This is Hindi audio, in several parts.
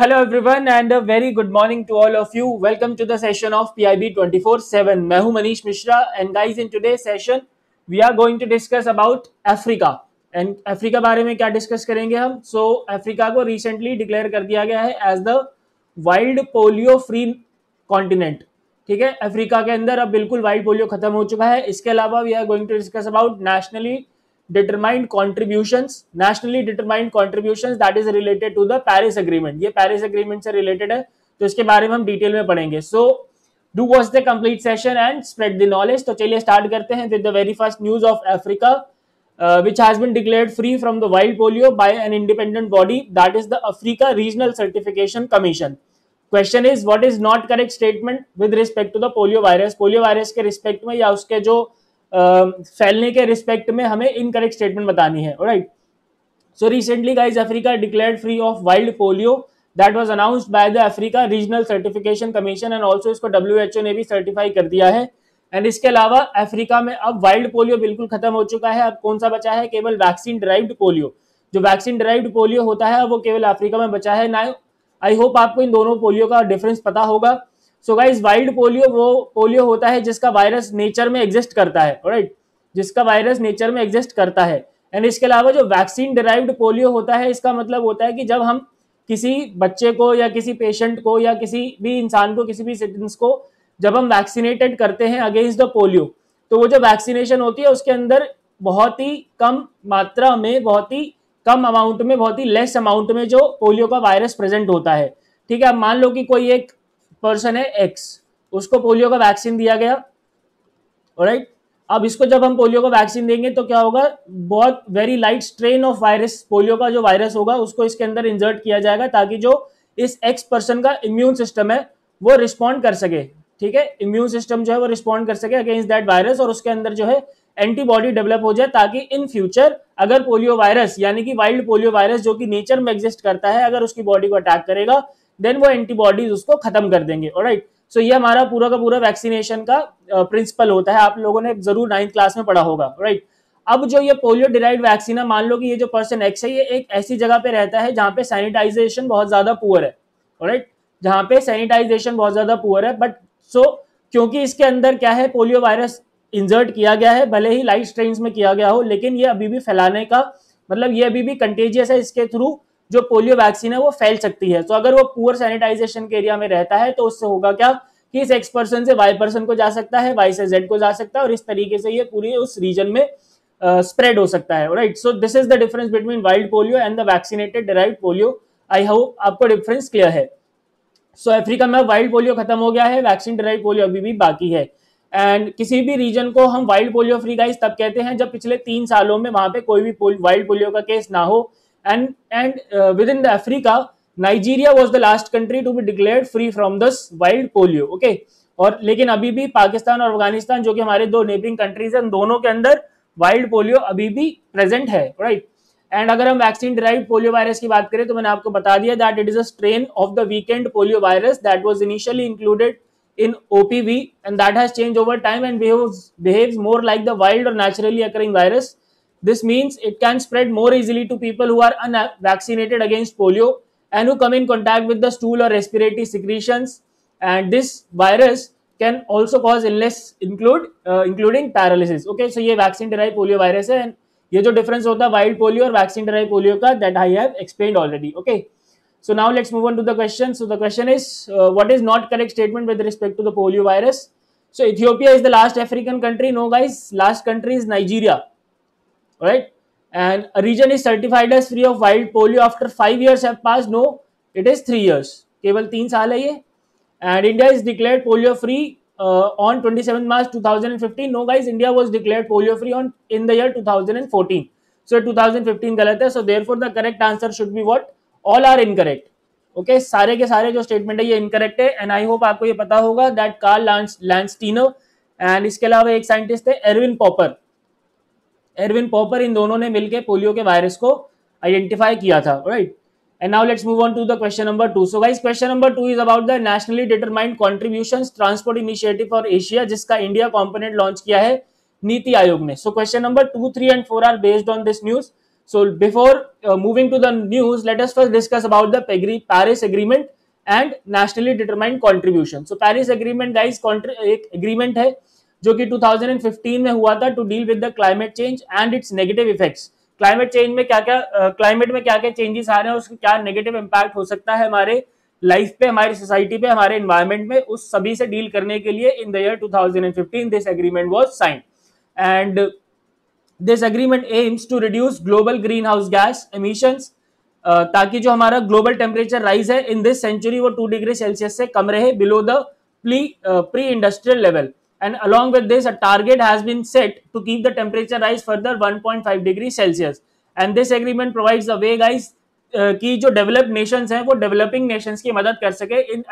Hello everyone and a very good morning to all of you. Welcome to the session of PIB 24/7. मैं हूं Manish Mishra and guys in today's session we are going to discuss about Africa and Africa बारे में क्या discuss करेंगे हम. So Africa को recently declare कर दिया गया है as the wild polio free continent. ठीक है, Africa के अंदर अब बिल्कुल wild polio खत्म हो चुका है. इसके अलावा we are going to discuss about nationally determined contributions that is related to the Paris Agreement. ये Paris Agreement से related है तो इसके बारे में हम डिटेल में पढ़ेंगे. So do watch the complete session and spread the knowledge. तो चलिए स्टार्ट करते हैं with the very first news of Africa which has been declared free from the wild polio by an independent body that is the Africa Regional Certification Commission. Question is what is not correct statement with respect to the polio virus. polio virus के respect में या उसके जो फैलने के रिस्पेक्ट में हमें इनकरेक्ट स्टेटमेंट बतानी है. Alright, so recently guys Africa declared free of wild polio that was announced by the Africa regional certification commission and also इसको WHO ने भी सर्टिफाई कर दिया है. एंड इसके अलावा अफ्रीका में अब वाइल्ड पोलियो बिल्कुल खत्म हो चुका है. अब कौन सा बचा है? केवल वैक्सीन डिराइव्ड पोलियो. जो वैक्सीन डिराइव्ड पोलियो होता है वो केवल अफ्रीका में बचा है ना. आई होप आपको इन दोनों पोलियो का डिफरेंस पता होगा. सो गाइज वाइल्ड पोलियो वो पोलियो होता है जिसका वायरस नेचर में एग्जिस्ट करता है. ऑलराइट, जिसका वायरस नेचर में एग्जिस्ट करता है. एंड इसके अलावा जो वैक्सीन डिराइव्ड पोलियो होता है इसका मतलब होता है कि जब हम किसी बच्चे को या किसी पेशेंट को या किसी भी इंसान को किसी भी सिटीजन को जब हम वैक्सीनेटेड करते हैं अगेंस्ट द पोलियो तो वो जो वैक्सीनेशन होती है उसके अंदर बहुत ही कम मात्रा में, बहुत ही कम अमाउंट में, बहुत ही लेस अमाउंट में जो पोलियो का वायरस प्रेजेंट होता है. ठीक है, अब मान लो कि कोई एक पर्सन है एक्स, उसको पोलियो का वैक्सीन दिया गया. ऑलराइट, अब इसको जब हम पोलियो का वैक्सीन देंगे तो क्या होगा, बहुत very light strain of virus polio का जो वायरस होगा उसको इसके अंदर इंसर्ट किया जाएगा ताकि जो इस एक्स पर्सन का इम्यून सिस्टम है वो रिस्पॉन्ड कर सके. ठीक है, इम्यून सिस्टम जो है वो रिस्पॉन्ड कर सके अगेंस्ट दैट वायरस और उसके अंदर जो है एंटीबॉडी डेवलप हो जाए ताकि इन फ्यूचर अगर पोलियो वायरस यानी कि वाइल्ड पोलियो वायरस जो कि नेचर में एग्जिस्ट करता है अगर उसकी बॉडी को अटैक करेगा देन वो एंटीबॉडीज उसको खत्म कर देंगे. ऑलराइट, सो ये हमारा पूरा का पूरा वैक्सीनेशन का प्रिंसिपल होता है. आप लोगों ने जरूर 9th क्लास में पढ़ा होगा. राइट, अब जो ये पोलियो डिराइव्ड वैक्सीन है, मान लो कि ये जो पर्सन एक्स है ये एक ऐसी जगह पे रहता है जहाँ पे सैनिटाइजेशन बहुत ज्यादा पुअर है. ऑलराइट, जहाँ पे सैनिटाइजेशन बहुत ज्यादा पुअर है. बट सो क्योंकि इसके अंदर क्या है, पोलियो वायरस इंसर्ट किया गया है, भले ही लाइट स्ट्रेन में किया गया हो लेकिन ये अभी भी फैलाने का मतलब ये अभी भी कंटेजियस है. इसके थ्रू जो पोलियो वैक्सीन है वो फैल सकती है. तो अगर वो पुअर सैनिटाइजेशन के एरिया में रहता है तो उससे होगा क्या कि इस एक्स पर्सन से वाई पर्सन को जा सकता है, वाई से जेड को जा सकता है और इस तरीके से ये पूरी उस रीजन में स्प्रेड हो सकता है. Right, so this is the difference between wild polio and the vaccinated derived polio. I hope आपको डिफरेंस क्लियर है. सो अफ्रीका में वाइल्ड पोलियो खत्म हो गया है, वैक्सीन डिराइव्ड पोलियो अभी भी बाकी है. एंड किसी भी रीजन को हम वाइल्ड पोलियो फ्री गाइस तब कहते हैं जब पिछले 3 सालों में वहां पे कोई भी वाइल्ड पोलियो का केस ना हो. And within the Africa, Nigeria was the last country to be declared free from this wild polio. Okay, और लेकिन अभी भी पाकिस्तान और अफगानिस्तान जो कि हमारे दो नेबरिंग कंट्रीज हैं, दोनों के अंदर वाइल्ड पोलियो अभी भी प्रेजेंट है. राइट, एंड अगर हम वैक्सीन डिराइव्ड पोलियो वायरस की बात करें तो मैंने आपको बता दिया that it is a strain of the weekend polio virus that was initially included in OPV and that has change over time and behaves more like the wild और naturally occurring virus. This means it can spread more easily to people who are unvaccinated against polio and who come in contact with the stool or respiratory secretions. And this virus can also cause illness, including paralysis. Okay, so ये vaccine-derived polio virus है and ये जो difference होता है wild polio और vaccine-derived polio का that I have explained already. Okay, so now let's move on to the question. So the question is, what is not correct statement with respect to the polio virus? So Ethiopia is the last African country. No, guys, last country is Nigeria. Right, and a region is certified as free of wild polio after 5 years have passed. No, it is 3 years. केवल 3 साल है ये. And India is declared polio free on 27th March 2015. No, guys, India was declared polio free on in the year 2014. So 2015 गलत है. So therefore the correct answer should be what? All are incorrect. Okay, सारे के सारे जो statement है ये incorrect है. And I hope आपको ये पता होगा that Karl Landsteiner and इसके अलावा एक scientist थे Erwin Popper. एरविन पॉपर, इन दोनों ने मिलकर पोलियो के वायरस को आइडेंटिफाई किया था. Right, and now let's move on to the question number 2. So guys question number 2 is about the nationally determined contributions transport initiative for Asia जिसका इंडिया कॉम्पोनेंट लॉन्च किया है नीति आयोग ने. So question number 2, 3 and 4 are based on this news. So before moving to the news, let us first discuss about the Paris Agreement and Nationally Determined Contribution. So Paris Agreement guys एक agreement है जो कि 2015 में हुआ था to deal with the climate change and its negative effects. Climate change में क्या क्या changes आ रहे हैं, उसके क्या negative impact हो सकता है हमारे लाइफ पे, हमारी सोसाइटी पे, हमारे एनवायरमेंट में, उस सभी से डील करने के लिए in the year 2015 this agreement was signed. And this agreement aims to reduce global greenhouse gas emissions, ताकि जो हमारा ग्लोबल टेम्परेचर राइज है इन दिस सेंचुरी वो 2 डिग्री सेल्सियस से कम रहे below the pre industrial level. And along with this a target has been set to keep the temperature rise further 1.5 degree Celsius. And this agreement provides a way guys कि जो डेवलप्ड नेशंस हैं वो डेवलपिंग नेशंस की मदद कर सके in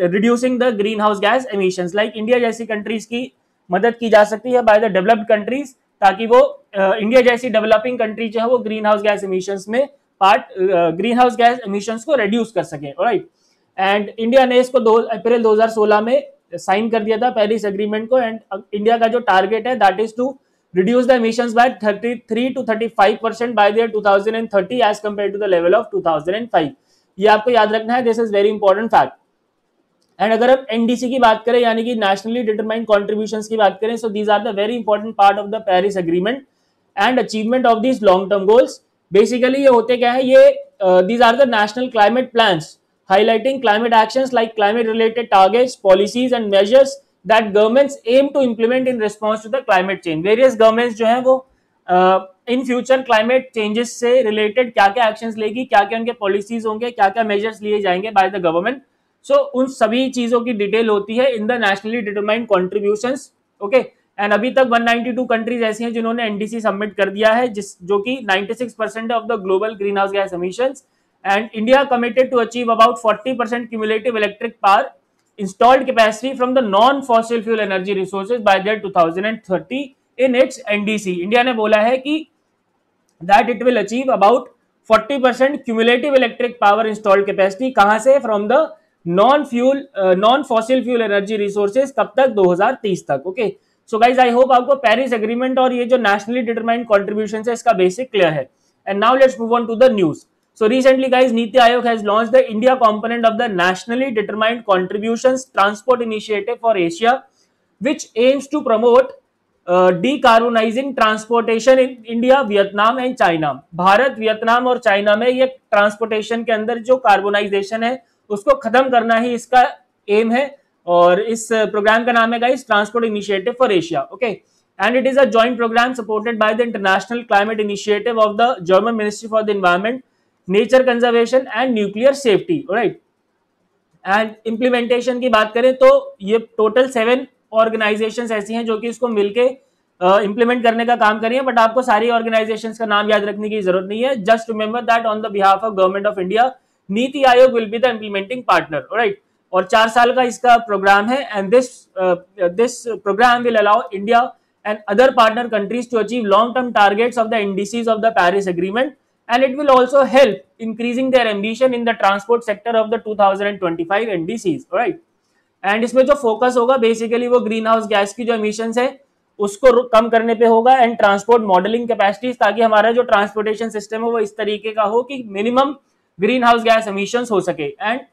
reducing the greenhouse gas emissions. Like India जैसी कंट्रीज की मदद की जा सकती है बाय द डेवलप्ड कंट्रीज, ताकि वो इंडिया जैसी डेवलपिंग कंट्री जो है वो ग्रीन हाउस गैस एमिशंस में ग्रीन हाउस गैस एमिशंस को रिड्यूस कर सकें. राइट. एंड इंडिया ने इसको अप्रैल 2016 में साइन कर दिया था पेरिस एग्रीमेंट को. एंड इंडिया का जो टारगेट है that is to reduce the emissions by 33 to 35% by the year 2030 as compared to the level of 2005. ये आपको याद रखना है, this is very important fact. And अगर आप NDC की बात करें यानी कि nationally determined contributions की बात करें, so these are the very important part of the Paris Agreement and achievement of these long-term goals. Basically ये होते क्या है, ये these are the national climate plans highlighting climate actions like climate-related targets, policies and measures that governments aim to implement in response to the climate change. Various governments जो हैं वो in future climate changes से related क्या क्या actions लेगी, क्या क्या उनके policies होंगे, क्या क्या measures लिए जाएंगे by the government. So उन सभी चीज़ों की detail होती है in the nationally determined contributions. Okay. And अभी तक 192 countries ऐसी हैं जिन्होंने NDC submit कर दिया है, जो कि 96% of the global greenhouse gas emissions. And India committed to achieve about 40% cumulative electric power installed capacity from the non-fossil fuel energy resources by the year 2030 in its NDC. India ने बोला है कि that it will achieve about 40% cumulative electric power installed capacity कहाँ से, from the non-fossil fuel energy resources, कब तक, 2030 तक. Okay. So guys, I hope आपको Paris Agreement और ये जो nationally determined contributions है इसका basic clear है. And now let's move on to the news. So recently guys, Niti Aayog has launched the India component of the Nationally Determined Contributions Transport Initiative for Asia, which aims to promote decarbonizing transportation in India, Vietnam and China. Bharat, Vietnam और चाइना में ये ट्रांसपोर्टेशन के अंदर जो कार्बोनाइजेशन है उसको खत्म करना ही इसका एम है. और इस प्रोग्राम का नाम है guys transport initiative for Asia. Okay. And it is a joint programme supported by the international climate initiative of the German ministry for the environment, nature conservation and nuclear safety. Right. And implementation की बात करें तो ये टोटल 7 ऑर्गेनाइजेशंस ऐसी हैं जो कि इसको मिलके इम्प्लीमेंट करने का काम करिए. बट आपको सारी ऑर्गेनाइजेशंस का नाम याद रखने की जरूरत नहीं है, just remember that on the behalf of government of India NITI Aayog will be the implementing partner. Right. और 4 साल का इसका प्रोग्राम है. And this programme will allow India and other partner countries to achieve long term targets of the NDCs of the Paris agreement. And it will also help increasing their ambition in the transport sector of the 2025 NDCs, right? And इसमें जो focus होगा basically वो greenhouse gas की जो emissions है उसको कम करने पे होगा. and transport modeling capacities, ताकि हमारा जो transportation system हो वो इस तरीके का हो कि minimum greenhouse gas emissions हो सके. and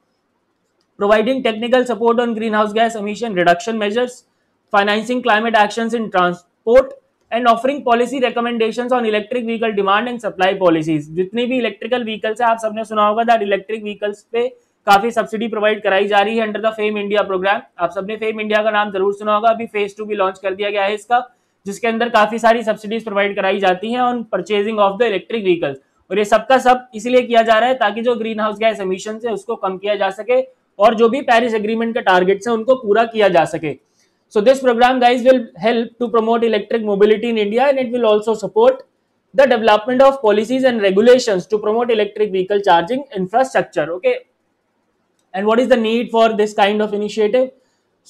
providing technical support on greenhouse gas emission reduction measures, financing climate actions in transport, and offering policy recommendations on electric vehicle demand and supply policies. जितनी भी electrical vehicles है आप सबने सुना होगा that electric vehicles पे काफी सब्सिडी प्रोवाइड कराई जा रही है under the FAME India programme. आप सबने फेम इंडिया का नाम जरूर सुना होगा. अभी phase 2 भी लॉन्च कर दिया गया है इसका, जिसके अंदर काफी सारी सब्सिडीज प्रोवाइड कराई जाती हैं on purchasing of the electric vehicles. और ये सबका सब इसलिए किया जा रहा है ताकि जो ग्रीन हाउस गैस एमिशन है उसको कम किया जा सके और जो भी पेरिस एग्रीमेंट के टारगेट्स हैं उनको पूरा किया जा सके. So this program guys will help to promote electric mobility in India and it will also support the development of policies and regulations to promote electric vehicle charging infrastructure. Okay. And what is the need for this kind of initiative?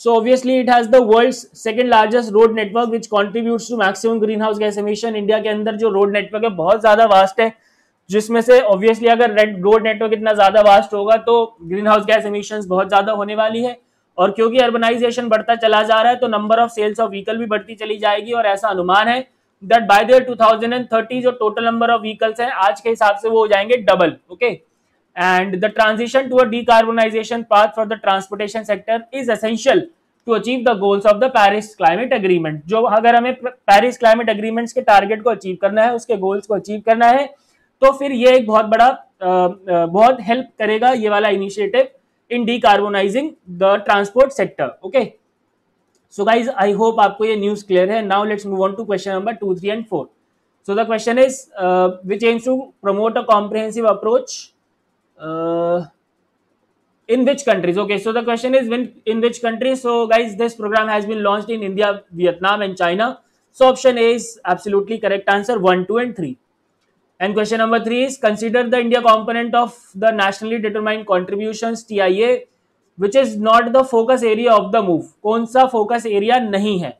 So obviously it has the world's 2nd largest road network which contributes to maximum greenhouse gas emission. India के अंदर जो road network है बहुत ज़्यादा vast है, जिसमें से obviously अगर road network इतना ज़्यादा vast होगा तो greenhouse gas emissions बहुत ज़्यादा होने वाली है. और क्योंकि अर्बनाइजेशन बढ़ता चला जा रहा है तो number of sales of vehicle भी बढ़ती चली जाएगी. और ऐसा अनुमान है that by their 2030 जो total number of vehicles हैं आज के हिसाब से वो हो जाएंगे double, okay? And the transition to a decarbonization path for the transportation sector is essential to achieve the goals of the Paris Climate Agreement. जो अगर हमें Paris Climate Agreements के target को achieve करना है, उसके goals को achieve करना है, तो फिर ये एक बहुत बड़ा बहुत help करेगा ये वाला initiative in decarbonizing the transport sector, okay? So guys, I hope आपको ये news clear है. Now let's move on to question number 2, 3 and 4. So the question is, which aims to promote a comprehensive approach in which countries? Okay, so the question is in which countries? So guys, this program has been launched in India, Vietnam and China. So option A is absolutely correct answer, 1, 2 and 3. And question number 3 is, consider the India component of the Nationally Determined Contributions TIA which is not the focus area of the move. कौन सा focus area नहीं है?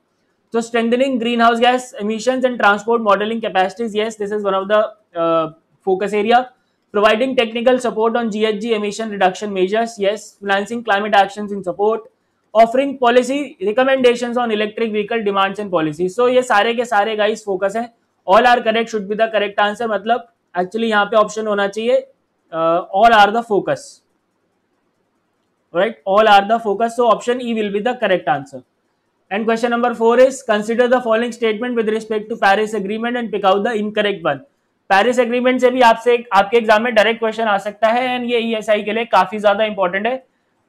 So strengthening greenhouse gas emissions and transport modeling capacities, yes, this is one of the focus area. Providing technical support on GHG emission reduction measures, yes. Financing climate actions in support. Offering policy recommendations on electric vehicle demands and policy. So ये सारे के सारे guys focus हैं. All are correct should be the correct answer. मतलब actually यहाँ पे option होना चाहिए all are the focus. Right, all are the focus. So option E will be the correct answer. And question number 4 is, consider the following statement with respect to Paris Agreement and pick out the incorrect one. Paris Agreement से भी आपसे आपके एग्जाम में डायरेक्ट क्वेश्चन आ सकता है, एंड ये ESI के लिए काफी ज्यादा इंपॉर्टेंट है.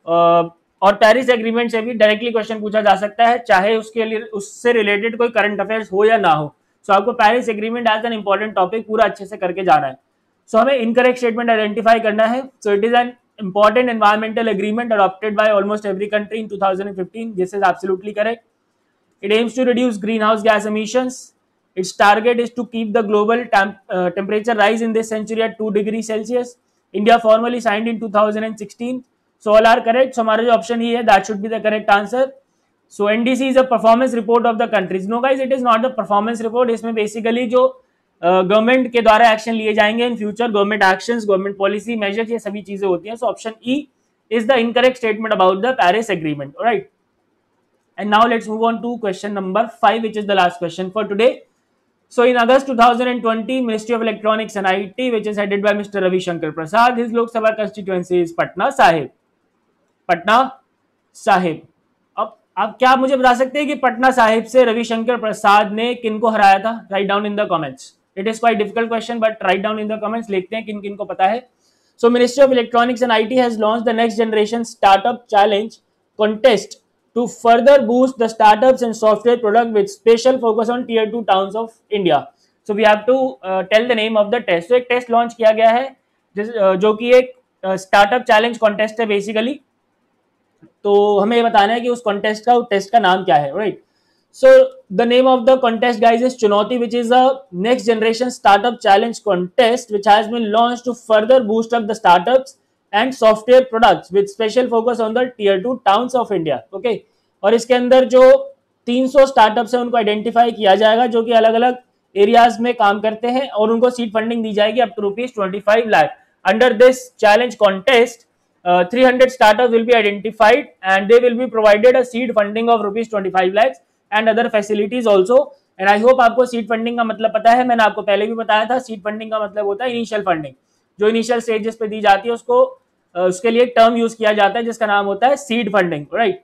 और पेरिस एग्रीमेंट से भी डायरेक्टली क्वेश्चन पूछा जा सकता है, चाहे उसके लिए उससे रिलेटेड कोई करंट अफेयर्स हो या ना हो. सो आपको Paris agreement as an important topic पूरा अच्छे से करके जाना है. सो हमें इनकरेक्ट स्टेटमेंट आइडेंटिफाई करना है. So it is an important environmental agreement adopted by almost every country in 2015. This is absolutely correct. It aims to reduce greenhouse gas emissions. Its target is to keep the global temperature rise in this century at 2 degrees Celsius. India formally signed in 2016. So all are correct. So हमारा जो option ही है, that should be the correct answer. So NDC is a performance report of the countries. No guys, it is not the performance report. इसमें basically जो गवर्नमेंट के द्वारा एक्शन लिए जाएंगे in future, government actions, government policy measures, ये सभी चीजें होती हैं. So option E is the incorrect statement about the Paris agreement. Alright, and now let's move on to question number 5 which is the last question for today. So in August 2020 ministry of electronics and IT which is headed by mister Ravi Shankar Prasad, his Lok Sabha constituency is Patna Sahib. Patna Sahib, अब क्या आप मुझे बता सकते हैं कि पटना साहिब से रविशंकर प्रसाद ने किनको हराया था? Write down in the comments. It is quite difficult question, but write down in the comments. लिखते हैं किन किन को पता है. So Ministry of Electronics and IT has launched the Next Generation Startup Challenge contest to further boost the startups and software product with special focus on Tier 2 towns of India. So we have to tell the name of the test. So एक test launch किया गया है जो कि एक startup challenge contest है basically. तो हमें ये बताना है कि उस contest का नाम क्या है, right? So the name of the contest guys is Chunauti, which is a Next Generation Startup Challenge contest which has been launched to further boost up the startups and software products with special focus on the Tier 2 towns of India. Okay, और इसके अंदर जो 300 startups हैं उनको आइडेंटिफाई किया जाएगा जो कि अलग अलग एरियाज में काम करते हैं, और उनको सीड फंडिंग दी जाएगी up to ₹25 lakh. Under this challenge contest 300 startups will be identified and they will be provided a seed funding of ₹25 lakhs. And other facilities also. And I hope आपको seed funding का मतलब पता है. मैंने आपको पहले भी बताया था, seed funding का मतलब होता है initial funding, जो initial stages पे दी जाती है उसको उसके लिए term use किया जाता है जिसका नाम होता है seed funding, right?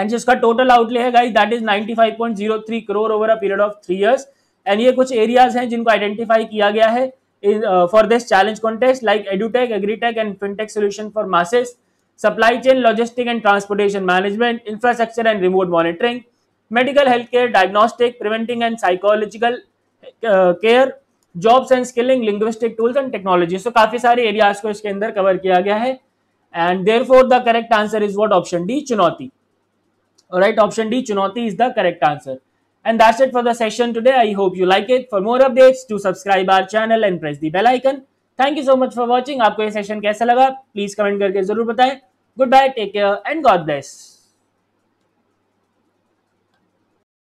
And जिसका total outlay है guys, that is 95.03 crore over a period of 3 years. And ये कुछ areas हैं जिनको identify किया गया है for this challenge contest, like edutech, agritech and fintech solution for masses, supply chain, logistic and transportation management, infrastructure and remote monitoring, medical health care, diagnostic, preventing and psychological care, jobs and skilling, linguistic tools and technology. So काफी सारे एरियाज को इसके अंदर कवर किया गया है. And therefore the correct answer is what? Option D, Chunauti. Alright, option D Chunauti is the correct answer. And that's it for the session today. I hope you like it. For more updates to subscribe our channel and press the bell icon. Thank you so much for watching. आपको ये सेशन कैसा लगा प्लीज कमेंट करके जरूर बताएं. Good bye, take care and God bless.